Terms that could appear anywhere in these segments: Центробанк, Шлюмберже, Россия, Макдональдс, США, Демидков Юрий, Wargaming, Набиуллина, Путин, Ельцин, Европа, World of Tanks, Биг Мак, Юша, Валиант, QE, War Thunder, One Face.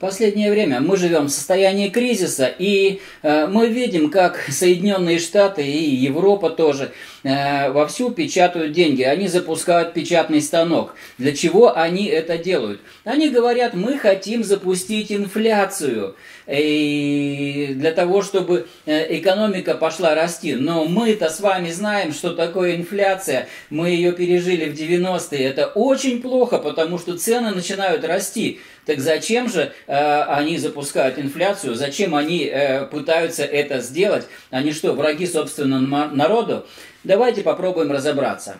В последнее время мы живем в состоянии кризиса, и мы видим, как Соединенные Штаты и Европа тоже вовсю печатают деньги. Они запускают печатный станок. Для чего они это делают? Они говорят, мы хотим запустить инфляцию и для того, чтобы экономика пошла расти. Но мы-то с вами знаем, что такое инфляция. Мы ее пережили в 90-е. Это очень плохо, потому что цены начинают расти. Так зачем же они запускают инфляцию? Зачем они пытаются это сделать? Они что, враги собственному народу? Давайте попробуем разобраться.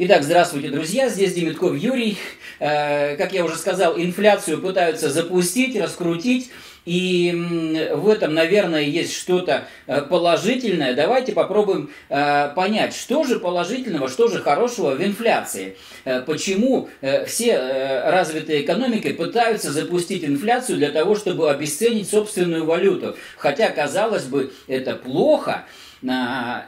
Итак, здравствуйте, друзья, здесь Демидков Юрий. Как я уже сказал, инфляцию пытаются запустить, раскрутить. И в этом, наверное, есть что-то положительное. Давайте попробуем понять, что же положительного, что же хорошего в инфляции. Почему все развитые экономики пытаются запустить инфляцию для того, чтобы обесценить собственную валюту. Хотя, казалось бы, это плохо.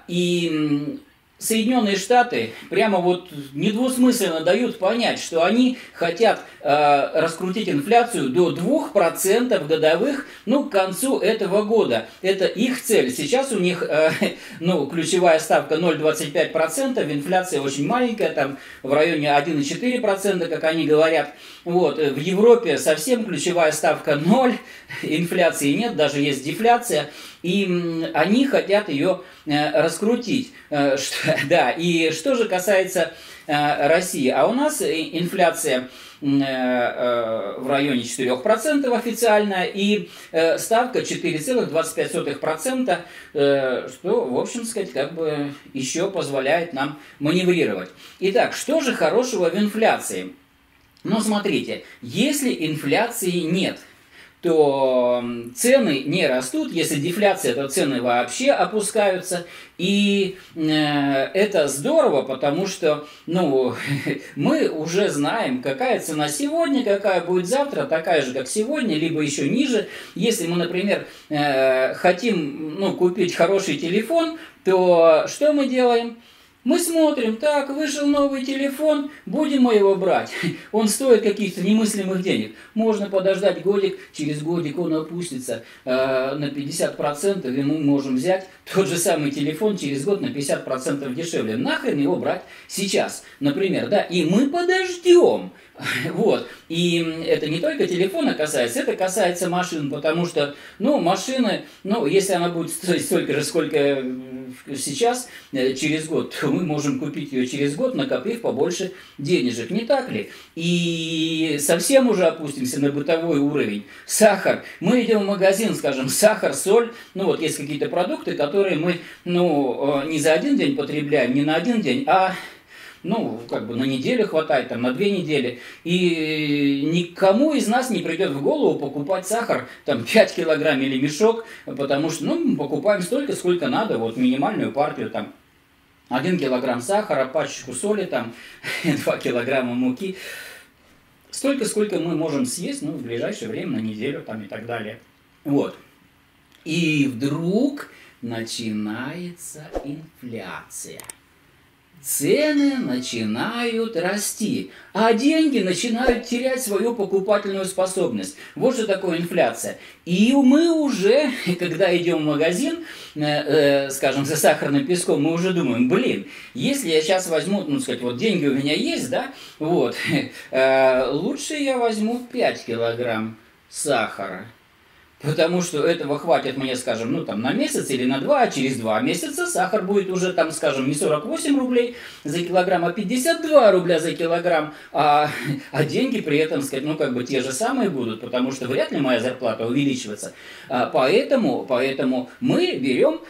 И Соединенные Штаты прямо вот недвусмысленно дают понять, что они хотят раскрутить инфляцию до 2% годовых, ну, к концу этого года. Это их цель. Сейчас у них, ключевая ставка 0,25%, инфляция очень маленькая, там в районе 1,4%, как они говорят. Вот. В Европе совсем ключевая ставка 0, инфляции нет, даже есть дефляция, и они хотят ее раскрутить. Да, и что же касается России, а у нас инфляция в районе 4% официально, и ставка 4,25%, что, в общем сказать, как бы еще позволяет нам маневрировать. Итак, что же хорошего в инфляции? Ну, смотрите, если инфляции нет, то цены не растут, если дефляция, то цены вообще опускаются, и это здорово, потому что мы уже знаем, какая цена сегодня, какая будет завтра, такая же, как сегодня, либо еще ниже. Если мы, например, хотим купить хороший телефон, то что мы делаем? Мы смотрим, так, вышел новый телефон, будем мы его брать. Он стоит каких-то немыслимых денег. Можно подождать годик, через годик он опустится на 50%, и мы можем взять тот же самый телефон через год на 50% дешевле. Нахрен его брать сейчас, например, да, и мы подождем. Вот, и это не только телефона касается, это касается машин, потому что, машины, если она будет стоить столько же, сколько сейчас, через год, то мы можем купить ее через год, накопив побольше денежек, не так ли? И совсем уже опустимся на бытовой уровень. Сахар. Мы идем в магазин, скажем, сахар, соль, есть какие-то продукты, которые мы, не за один день потребляем, не на один день, а на неделю хватает, там, на 2 недели. И никому из нас не придет в голову покупать сахар, там, 5 килограмм или мешок, потому что, мы покупаем столько, сколько надо, вот, минимальную партию, там, 1 килограмм сахара, пачечку соли, там, 2 килограмма муки. Столько, сколько мы можем съесть, в ближайшее время, на неделю, там, и так далее. Вот. И вдруг начинается инфляция. Цены начинают расти, а деньги начинают терять свою покупательную способность. Вот что такое инфляция. И мы уже, когда идем в магазин, скажем, за сахарным песком, мы уже думаем, если я сейчас возьму, деньги у меня есть, да, вот, лучше я возьму 5 килограмм сахара. Потому что этого хватит мне, скажем, на месяц или на 2, а через 2 месяца сахар будет уже, там, скажем, не 48 рублей за килограмм, а 52 рубля за килограмм, а деньги при этом, те же самые будут, потому что вряд ли моя зарплата увеличивается. Поэтому мы берем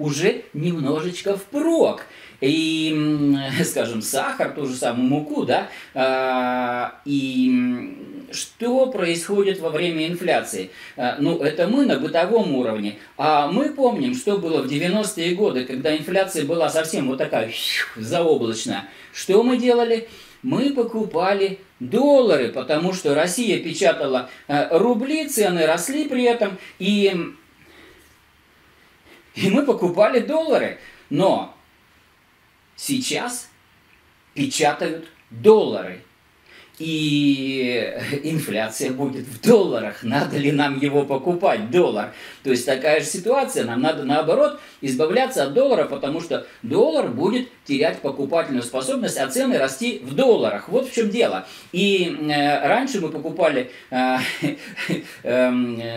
уже немножечко впрок. И, скажем, сахар, ту же самую муку, да, и что происходит во время инфляции? Это мы на бытовом уровне, а мы помним, что было в 90-е годы, когда инфляция была совсем вот такая заоблачная. Что мы делали? Мы покупали доллары, потому что Россия печатала рубли, цены росли при этом, и мы покупали доллары, но сейчас печатают доллары. И инфляция будет в долларах. Надо ли нам его покупать, доллар? То есть такая же ситуация. Нам надо, наоборот, избавляться от доллара, потому что доллар будет терять покупательную способность, а цены расти в долларах. Вот в чем дело. И раньше мы покупали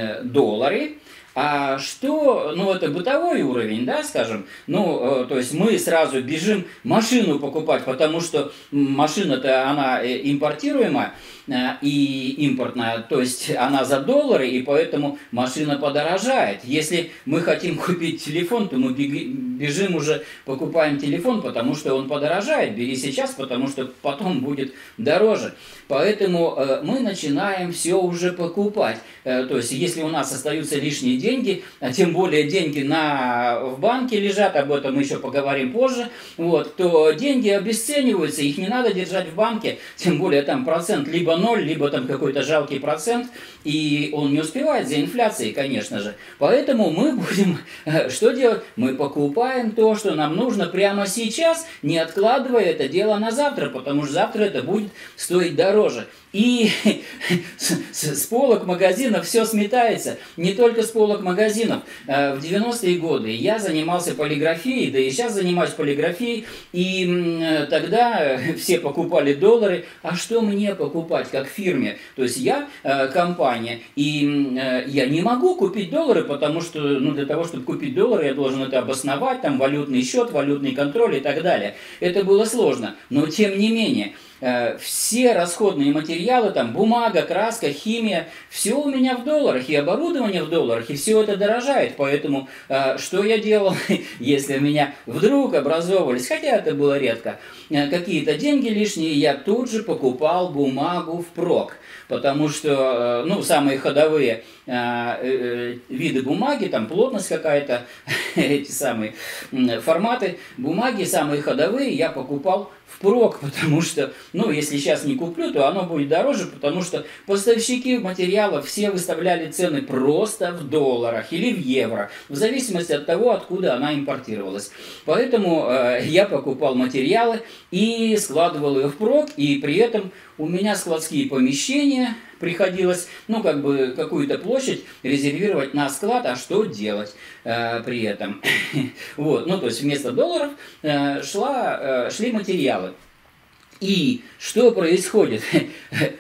доллары. А что, ну это бытовой уровень, да, скажем, ну, то есть мы сразу бежим машину покупать, потому что машина-то, она импортируемая и импортная, то есть она за доллары, и поэтому машина подорожает. Если мы хотим купить телефон, то мы бежим уже, покупаем телефон, потому что он подорожает, бери сейчас, потому что потом будет дороже. Поэтому мы начинаем все уже покупать, то есть если у нас остаются лишние деньги, а тем более деньги в банке лежат, об этом мы еще поговорим позже, вот, то деньги обесцениваются, их не надо держать в банке, тем более там процент либо ноль, либо там какой-то жалкий процент, и он не успевает за инфляцией, конечно же. Поэтому мы будем, что делать? Мы покупаем то, что нам нужно прямо сейчас, не откладывая это дело на завтра, потому что завтра это будет стоить дороже. И с полок магазинов все сметается, не только с полок магазинов. В 90-е годы я занимался полиграфией, да и сейчас занимаюсь полиграфией, и тогда все покупали доллары. А что мне покупать как фирме? То есть я компания, и я не могу купить доллары, потому что ну, для того, чтобы купить доллары, я должен это обосновать, там валютный счет, валютный контроль и так далее. Это было сложно, но тем не менее. Все расходные материалы, там бумага, краска, химия, все у меня в долларах, и оборудование в долларах, и все это дорожает. Поэтому что я делал, если у меня вдруг образовывались, хотя это было редко, какие-то деньги лишние, я тут же покупал бумагу впрок. Потому что, ну, самые ходовые виды бумаги, там плотность какая-то, эти самые форматы бумаги, самые ходовые я покупал впрок, потому что, ну, если сейчас не куплю, то оно будет дороже, потому что поставщики материалов все выставляли цены просто в долларах или в евро, в зависимости от того, откуда она импортировалась. Поэтому я покупал материалы и складывал ее впрок, и при этом у меня складские помещения, приходилось, ну, как бы, какую-то площадь резервировать на склад, а что делать при этом? Вот, ну, то есть вместо долларов шли материалы. И что происходит?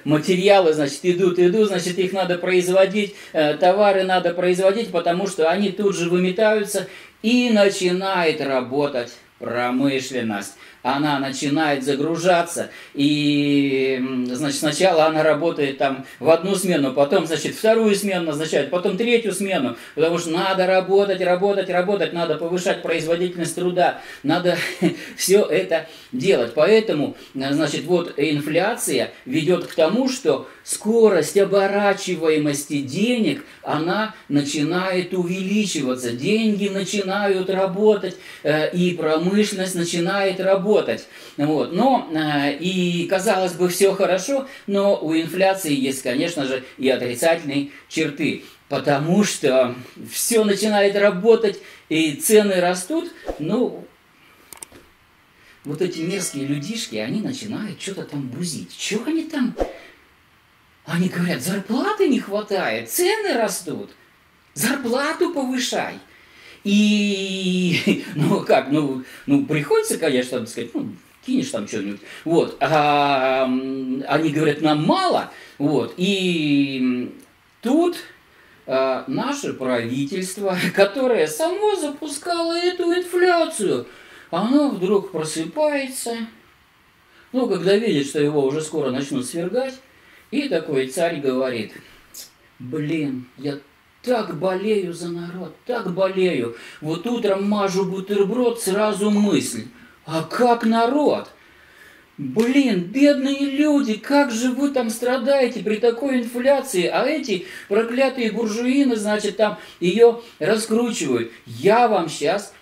Материалы, значит, идут, значит, их надо производить, товары надо производить, потому что они тут же выметаются, и начинает работать промышленность. Она начинает загружаться, и, значит, сначала она работает там в одну смену, потом, значит, вторую смену назначают, потом третью смену, потому что надо работать, надо повышать производительность труда, надо все это делать. Поэтому, значит, вот инфляция ведет к тому, что скорость оборачиваемости денег, она начинает увеличиваться, деньги начинают работать, и промышленность начинает работать. Вот. Но и казалось бы все хорошо, но у инфляции есть, конечно же, и отрицательные черты, потому что все начинает работать и цены растут, ну вот эти мерзкие людишки, они начинают что-то там бузить, что они там, они говорят, зарплаты не хватает, цены растут, зарплату повышай. И, ну как, ну приходится, конечно, там сказать, ну, кинешь там что-нибудь, вот, они говорят, нам мало, вот, и тут наше правительство, которое само запускало эту инфляцию, оно вдруг просыпается, ну, когда видит, что его уже скоро начнут свергать, и такой царь говорит, блин, я так болею за народ, так болею. Вот утром мажу бутерброд, сразу мысль. А как народ? Блин, бедные люди, как же вы там страдаете при такой инфляции? А эти проклятые буржуины, значит, там ее раскручивают. Я вам сейчас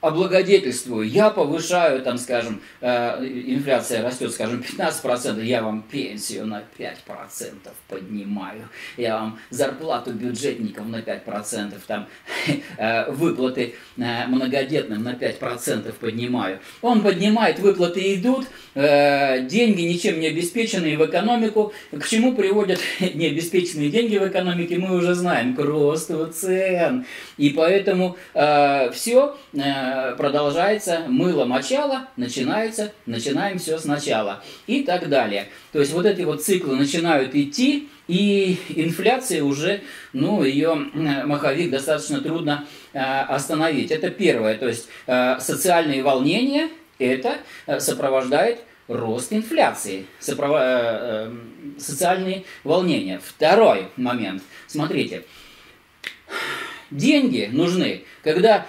облагодетельствую, я повышаю, там, скажем, инфляция растет, скажем, 15%, я вам пенсию на 5% поднимаю, я вам зарплату бюджетников на 5%, там, выплаты многодетным на 5% поднимаю. Он поднимает, выплаты идут, деньги ничем не обеспеченные в экономику. К чему приводят необеспеченные деньги в экономике, мы уже знаем, к росту цен. И поэтому все продолжается, мыло-мочало, начинаем все сначала и так далее. То есть вот эти вот циклы начинают идти, и инфляция уже, ну, ее маховик достаточно трудно остановить. Это первое, то есть социальные волнения, это сопровождает рост инфляции, социальные волнения. Второй момент, смотрите. Деньги нужны. Когда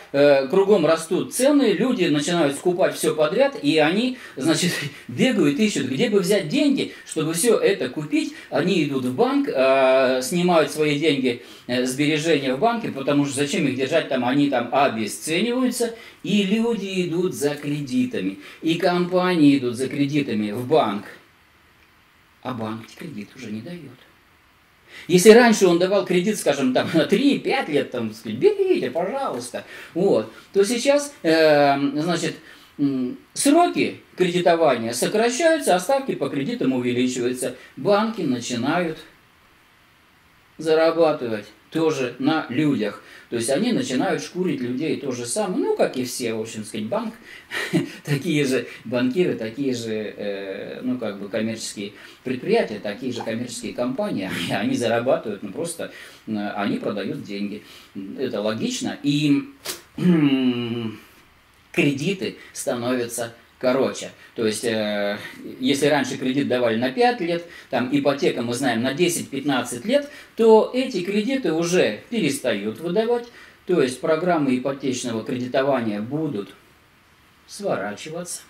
кругом растут цены, люди начинают скупать все подряд, и они, значит, бегают, ищут, где бы взять деньги, чтобы все это купить. Они идут в банк, снимают свои деньги, сбережения в банке, потому что зачем их держать там, они там обесцениваются, и люди идут за кредитами, и компании идут за кредитами в банк. А банк кредит уже не дает. Если раньше он давал кредит, скажем, там, на 3-5 лет, там, берите, пожалуйста, вот, то сейчас, значит, сроки кредитования сокращаются, а ставки по кредитам увеличиваются. Банки начинают зарабатывать тоже на людях. То есть они начинают шкурить людей то же самое, ну, как и все, в общем, сказать, банк, такие же банкиры, такие же, ну, как бы, коммерческие предприятия, такие же коммерческие компании, они зарабатывают, ну, просто они продают деньги. Это логично, и кредиты становятся короче. То есть, если раньше кредит давали на 5 лет, там ипотека, мы знаем, на 10-15 лет, то эти кредиты уже перестают выдавать. То есть, программы ипотечного кредитования будут сворачиваться.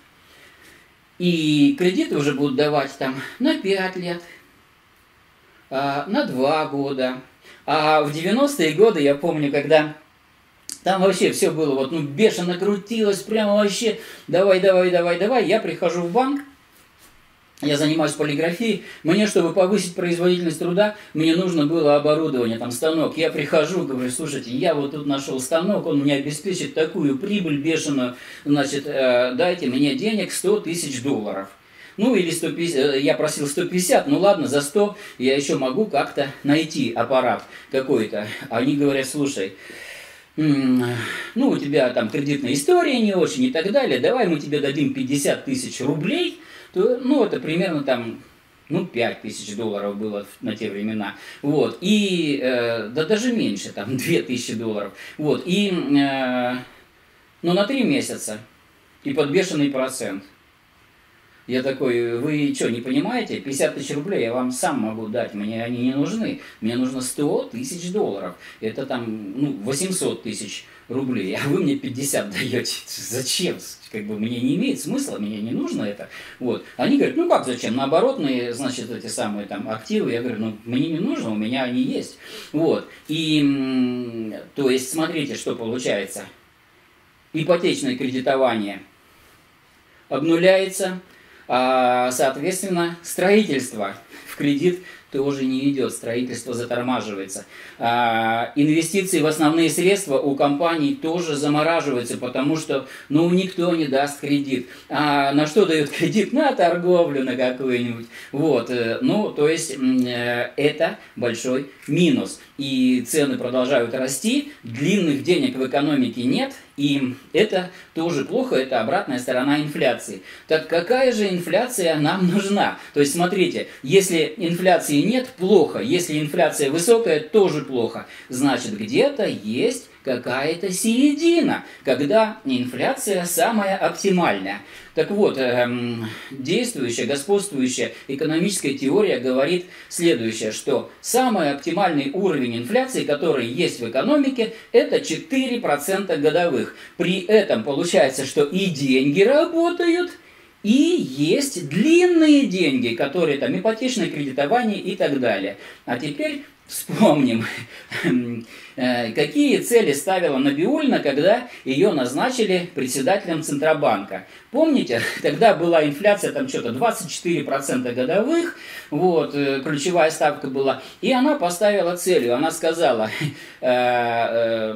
И кредиты уже будут давать там на 5 лет, на 2 года. А в 90-е годы, я помню, когда... Там вообще все было, вот, ну, бешено крутилось, прямо вообще, давай. Я прихожу в банк, я занимаюсь полиграфией, мне, чтобы повысить производительность труда, мне нужно было оборудование, там, станок. Я прихожу, говорю, слушайте, я вот тут нашел станок, он мне обеспечит такую прибыль бешеную, значит, дайте мне денег $100 000. Ну, или 150, я просил 150, ну ладно, за 100 я еще могу как-то найти аппарат какой-то. Они говорят, слушай... ну, у тебя там кредитная история не очень и так далее, давай мы тебе дадим 50 000 рублей, то, ну, это примерно там, ну, $5000 было на те времена, вот, и, да даже меньше, там, $2000, вот, и, ну, на 3 месяца, и под бешеный процент. Я такой, вы что, не понимаете? 50 000 рублей я вам сам могу дать, мне они не нужны. Мне нужно $100 000. Это там, ну, 800 000 рублей, а вы мне 50 даете. Зачем? Как бы мне не имеет смысла, мне не нужно это. Вот. Они говорят, ну как зачем? Наоборот, значит, эти самые там активы. Я говорю, ну мне не нужно, у меня они есть. Вот. И, то есть, смотрите, что получается. Ипотечное кредитование обнуляется. Соответственно, строительство в кредит тоже не идет, строительство затормаживается. Инвестиции в основные средства у компаний тоже замораживаются, потому что, ну, никто не даст кредит. А на что дают кредит? На торговлю, на какую-нибудь. Вот, ну, то есть, это большой минус. И цены продолжают расти, длинных денег в экономике нет, и это тоже плохо, это обратная сторона инфляции. Так какая же инфляция нам нужна? То есть, смотрите, если инфляции нет, плохо, если инфляция высокая, тоже плохо. Значит, где-то есть какая-то середина, когда инфляция самая оптимальная. Так вот, действующая, господствующая экономическая теория говорит следующее, что самый оптимальный уровень инфляции, который есть в экономике, это 4% годовых. При этом получается, что и деньги работают, и есть длинные деньги, которые там ипотечное кредитование и так далее. А теперь Вспомним, какие цели ставила Набиуллина, когда ее назначили председателем Центробанка. Помните, тогда была инфляция там что-то 24% годовых, вот, ключевая ставка была, и она поставила целью, она сказала, я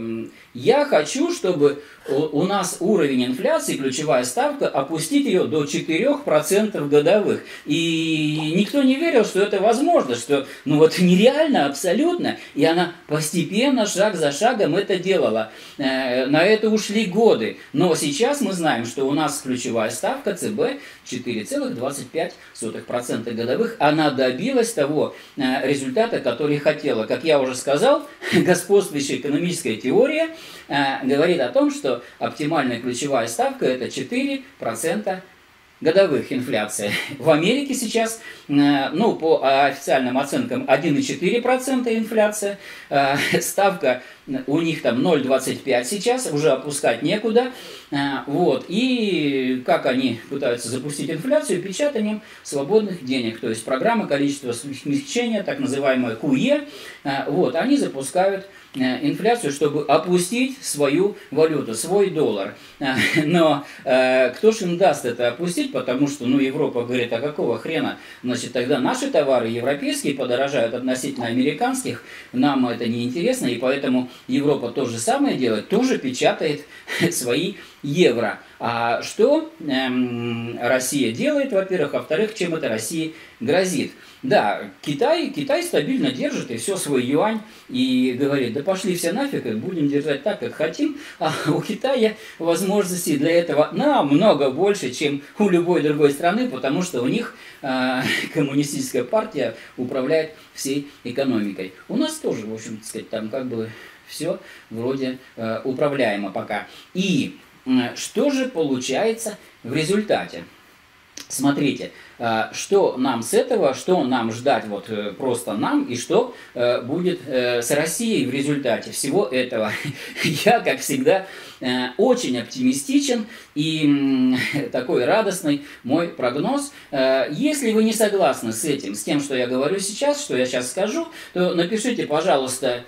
хочу, чтобы у нас уровень инфляции, ключевая ставка, опустить ее до 4% годовых. И никто не верил, что это возможно, что ну вот нереально абсолютно, и она постепенно, шаг за шагом это делала. На это ушли годы, но сейчас мы знаем, что у нас ключевая ставка ЦБ 4,25% годовых. Она добилась того результата, который хотела. Как я уже сказал, господствующая экономическая теория говорит о том, что оптимальная ключевая ставка это 4% годовых инфляции. В Америке сейчас, ну, по официальным оценкам 1,4% инфляция, ставка у них там 0,25 сейчас, уже опускать некуда. Вот. И как они пытаются запустить инфляцию? Печатанием свободных денег. То есть программа количества смягчения, так называемая QE. Вот. Они запускают инфляцию, чтобы опустить свою валюту, свой доллар. Но кто же им даст это опустить? Потому что ну, Европа говорит, а какого хрена? Значит, тогда наши товары европейские подорожают относительно американских. Нам это неинтересно, и поэтому Европа то же самое делает, тоже печатает свои евро. А что Россия делает, во-первых, а во-вторых, чем это России грозит? Да, Китай стабильно держит и все свой юань, и говорит, да пошли все нафиг, и будем держать так, как хотим. А у Китая возможностей для этого намного больше, чем у любой другой страны, потому что у них коммунистическая партия управляет всей экономикой. У нас тоже, в общем, так сказать, там как бы все вроде управляемо пока. И что же получается в результате? Смотрите, что нам с этого, что нам ждать, вот просто нам, и что будет с Россией в результате всего этого. Я, как всегда, очень оптимистичен и такой радостный мой прогноз. Если вы не согласны с этим, с тем, что я говорю сейчас, что я сейчас скажу, то напишите, пожалуйста,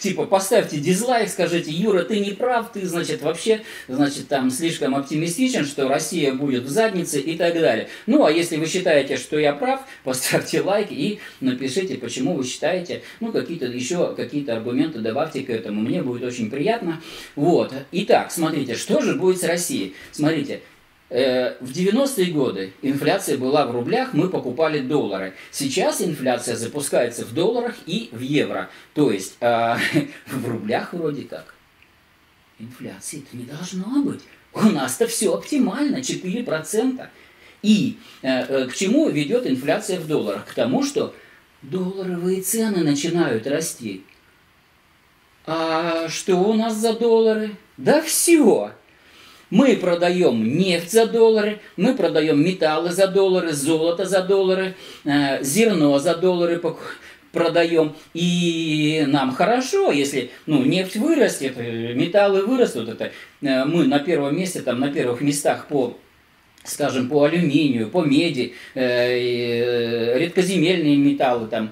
типа, поставьте дизлайк, скажите, Юра, ты не прав, ты, значит, вообще, значит, там, слишком оптимистичен, что Россия будет в заднице и так далее. Ну, а если вы считаете, что я прав, поставьте лайк и напишите, почему вы считаете, ну, какие-то еще, какие-то аргументы добавьте к этому, мне будет очень приятно. Вот, итак, смотрите, что же будет с Россией? Смотрите. В 90-е годы инфляция была в рублях, мы покупали доллары. Сейчас инфляция запускается в долларах и в евро. То есть в рублях вроде как инфляции-то не должно быть. У нас-то все оптимально, 4%. И к чему ведет инфляция в долларах? К тому, что долларовые цены начинают расти. А что у нас за доллары? Да все! Мы продаем нефть за доллары, мы продаем металлы за доллары, золото за доллары, зерно за доллары продаем. И нам хорошо, если ну, нефть вырастет, металлы вырастут. Это, мы на первом месте, там, на первых местах по, скажем, по алюминию, по меди, редкоземельные металлы, там,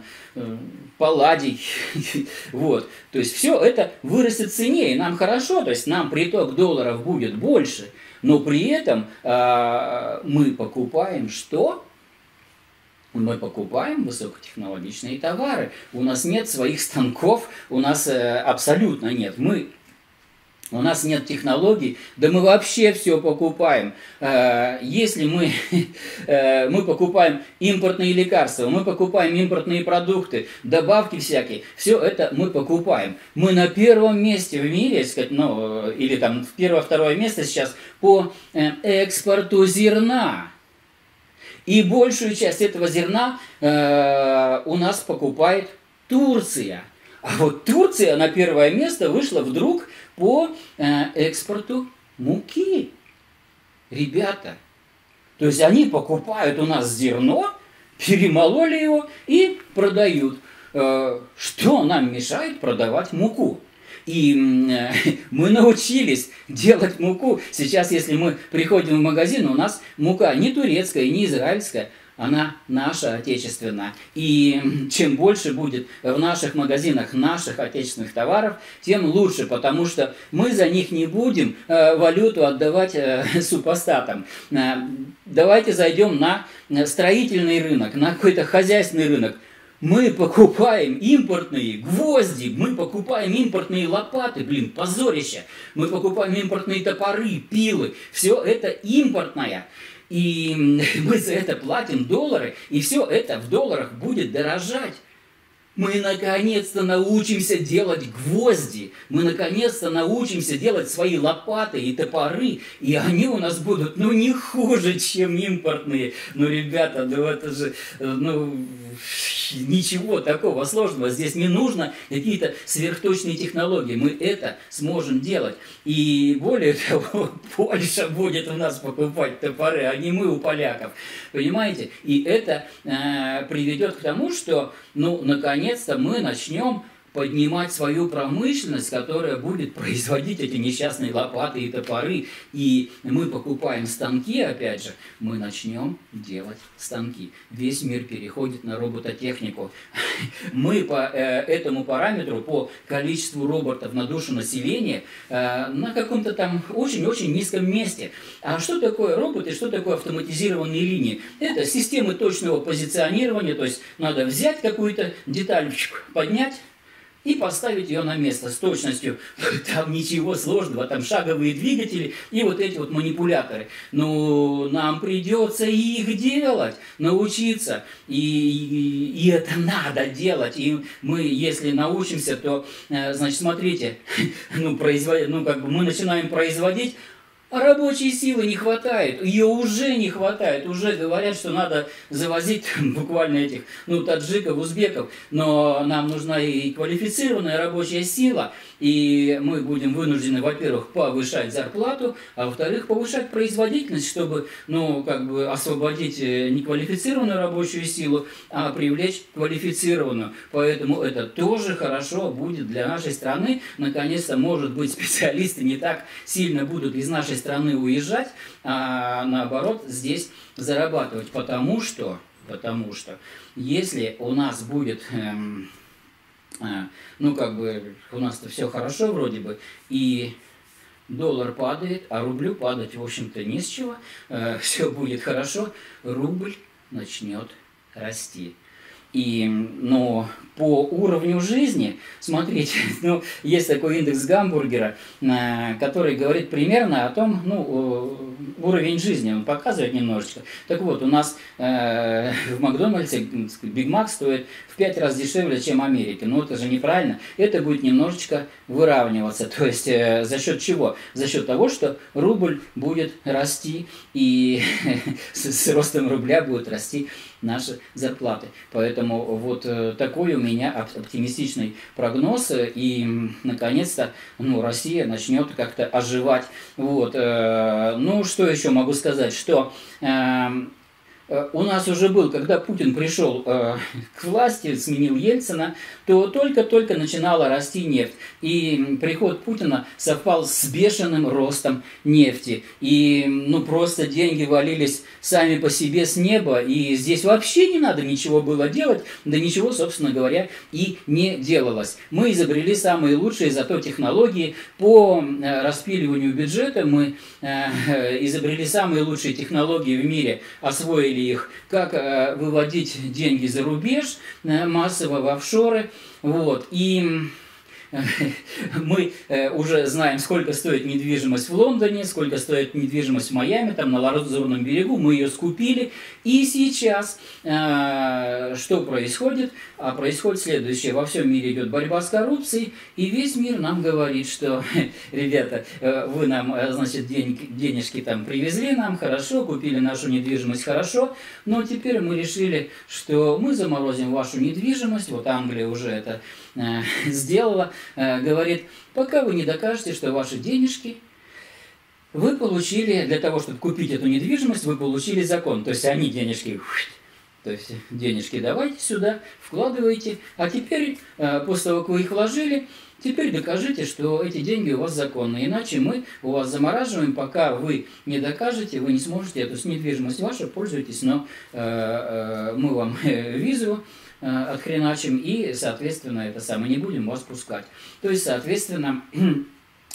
палладий, вот. То есть все это вырастет в цене, и нам хорошо, то есть нам приток долларов будет больше, но при этом мы покупаем что? Мы покупаем высокотехнологичные товары, у нас нет своих станков, у нас абсолютно нет, у нас нет технологий, да мы вообще все покупаем. Если мы покупаем импортные лекарства, мы покупаем импортные продукты, добавки всякие, все это мы покупаем. Мы на первом месте в мире, сказать, ну, или там в первое-второе место сейчас по экспорту зерна. И большую часть этого зерна у нас покупает Турция. А вот Турция на первое место вышла вдруг по экспорту муки. Ребята, то есть они покупают у нас зерно, перемололи его и продают. Что нам мешает продавать муку? И мы научились делать муку. Сейчас, если мы приходим в магазин, у нас мука не турецкая, не израильская, она наша, отечественная. И чем больше будет в наших магазинах наших отечественных товаров, тем лучше, потому что мы за них не будем валюту отдавать супостатам. Давайте зайдем на строительный рынок, на какой-то хозяйственный рынок. Мы покупаем импортные гвозди, мы покупаем импортные лопаты, блин, позорище. Мы покупаем импортные топоры, пилы. Все это импортное. И мы за это платим доллары, и все это в долларах будет дорожать. Мы наконец-то научимся делать гвозди, мы наконец-то научимся делать свои лопаты и топоры, и они у нас будут, ну, не хуже, чем импортные. Ну, ребята, ну, это же, ну, ничего такого сложного. Здесь не нужно какие-то сверхточные технологии. Мы это сможем делать. И более того, Польша будет у нас покупать топоры, а не мы у поляков. Понимаете? И это приведет к тому, что, ну, наконец-то, мы начнем поднимать свою промышленность, которая будет производить эти несчастные лопаты и топоры. И мы покупаем станки, опять же, мы начнем делать станки. Весь мир переходит на робототехнику. Мы по этому параметру, по количеству роботов на душу населения, на каком-то там очень-очень низком месте. А что такое роботы, что такое автоматизированные линии? Это системы точного позиционирования, то есть надо взять какую-то деталь, поднять, и поставить ее на место с точностью. Там ничего сложного, там шаговые двигатели и вот эти вот манипуляторы. Ну, нам придется их делать, научиться. И это надо делать. И мы, если научимся, то, значит, смотрите, мы начинаем производить, а рабочей силы не хватает, ее уже не хватает, уже говорят, что надо завозить буквально этих, ну, таджиков, узбеков, но нам нужна и квалифицированная рабочая сила, и мы будем вынуждены, во-первых, повышать зарплату, а во-вторых, повышать производительность, чтобы, ну, как бы освободить неквалифицированную рабочую силу, а привлечь квалифицированную. Поэтому это тоже хорошо будет для нашей страны. Наконец-то, может быть, специалисты не так сильно будут из нашей страны уезжать, а наоборот здесь зарабатывать, потому что если у нас будет, ну, как бы у нас-то все хорошо вроде бы, и доллар падает, а рублю падать, в общем-то, не с чего, все будет хорошо, рубль начнет расти. Но по уровню жизни, смотрите, ну, есть такой индекс гамбургера, который говорит примерно о том, ну, уровень жизни, он показывает немножечко. Так вот, у нас в Макдональдсе Биг Мак стоит в 5 раз дешевле, чем в Америке. Но это же неправильно. Это будет немножечко выравниваться. То есть за счет чего? За счет того, что рубль будет расти, и с ростом рубля будут расти наши зарплаты. Поэтому вот такой у меня оптимистичный прогноз, и наконец-то, ну, Россия начнет как-то оживать. Вот. Ну, что еще могу сказать, что у нас уже был, когда Путин пришел к власти, сменил Ельцина, то только-только начинала расти нефть. И приход Путина совпал с бешеным ростом нефти. И, ну, просто деньги валились сами по себе с неба. И здесь вообще не надо ничего было делать. Да ничего, собственно говоря, и не делалось. Мы изобрели самые лучшие зато технологии. По распиливанию бюджета мы изобрели самые лучшие технологии в мире, освоили их, как выводить деньги за рубеж массово в офшоры. Вот. И мы уже знаем, сколько стоит недвижимость в Лондоне, сколько стоит недвижимость в Майами, там на Лазурном берегу, мы ее скупили. И сейчас что происходит? А происходит следующее. Во всем мире идет борьба с коррупцией, и весь мир нам говорит, что, ребята, вы нам, значит, денежки там привезли нам, хорошо, купили нашу недвижимость, хорошо, но теперь мы решили, что мы заморозим вашу недвижимость, вот Англия уже это сделала, говорит, пока вы не докажете, что ваши денежки вы получили, для того, чтобы купить эту недвижимость, вы получили закон. То есть они денежки То есть денежки давайте сюда, вкладывайте. А теперь, после того, как вы их вложили, теперь докажите, что эти деньги у вас законные. Иначе мы у вас замораживаем, пока вы не докажете, вы не сможете. То есть недвижимость ваша, пользуйтесь, но мы вам визу отхреначим и, соответственно, это самое, не будем вас пускать. То есть, соответственно,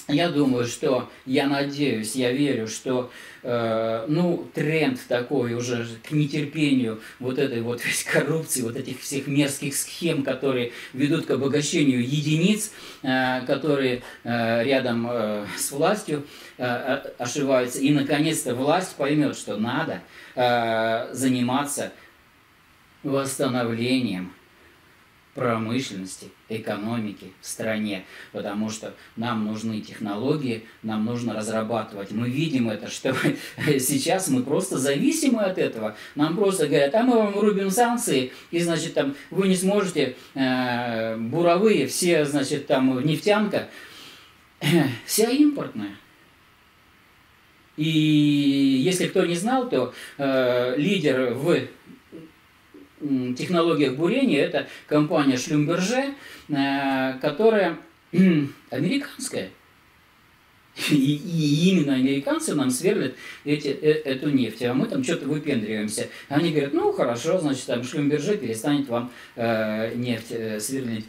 я думаю, что, я надеюсь, я верю, что, ну, тренд такой уже к нетерпению вот этой вот коррупции, вот этих всех мерзких схем, которые ведут к обогащению единиц, которые рядом с властью ошиваются. И, наконец-то, власть поймет, что надо заниматься восстановлением промышленности, экономики в стране, потому что нам нужны технологии, нам нужно разрабатывать. Мы видим это, что сейчас мы просто зависимы от этого. Нам просто говорят, а мы вам врубим санкции, и, значит, там вы не сможете, буровые, все, значит, там нефтянка, вся импортная. И если кто не знал, то лидер в технологиях бурения — это компания Шлюмберже, которая американская. И именно американцы нам сверлят эту нефть, а мы там что-то выпендриваемся. Они говорят, ну хорошо, значит, там Шлюмберже перестанет вам нефть сверлить.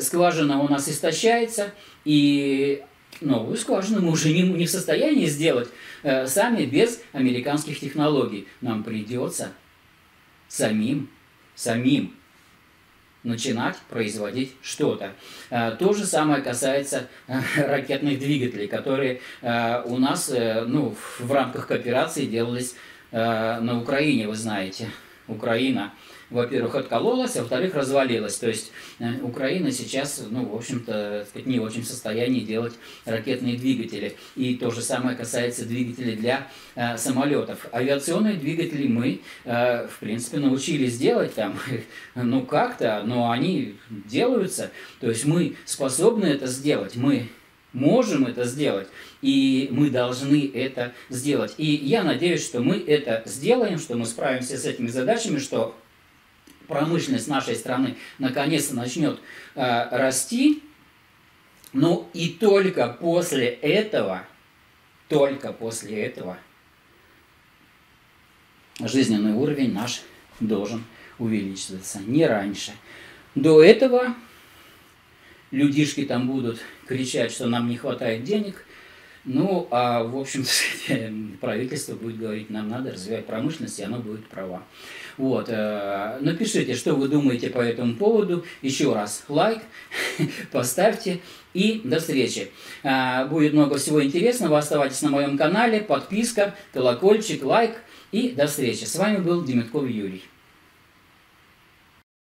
Скважина у нас истощается, и новую скважину мы уже не в состоянии сделать сами без американских технологий. Нам придется самим начинать производить что-то. То же самое касается ракетных двигателей, которые у нас, ну, в рамках кооперации делались на Украине, вы знаете. Украина, во-первых, откололась, а во-вторых, развалилась. То есть Украина сейчас, ну, в общем-то, не очень в состоянии делать ракетные двигатели. И то же самое касается двигателей для самолетов. Авиационные двигатели мы, в принципе, научились делать там, ну, как-то, но они делаются. То есть мы способны это сделать, мы можем это сделать, и мы должны это сделать. И я надеюсь, что мы это сделаем, что мы справимся с этими задачами, что промышленность нашей страны наконец-то начнет расти. Ну и только после этого жизненный уровень наш должен увеличиваться, не раньше. До этого людишки там будут кричать, что нам не хватает денег. Ну, а, в общем-то, правительство будет говорить, нам надо развивать промышленность, и оно будет права. Вот. Напишите, что вы думаете по этому поводу. Еще раз лайк, поставьте, и до встречи. Будет много всего интересного. Оставайтесь на моем канале, подписка, колокольчик, лайк, и до встречи. С вами был Демидков Юрий.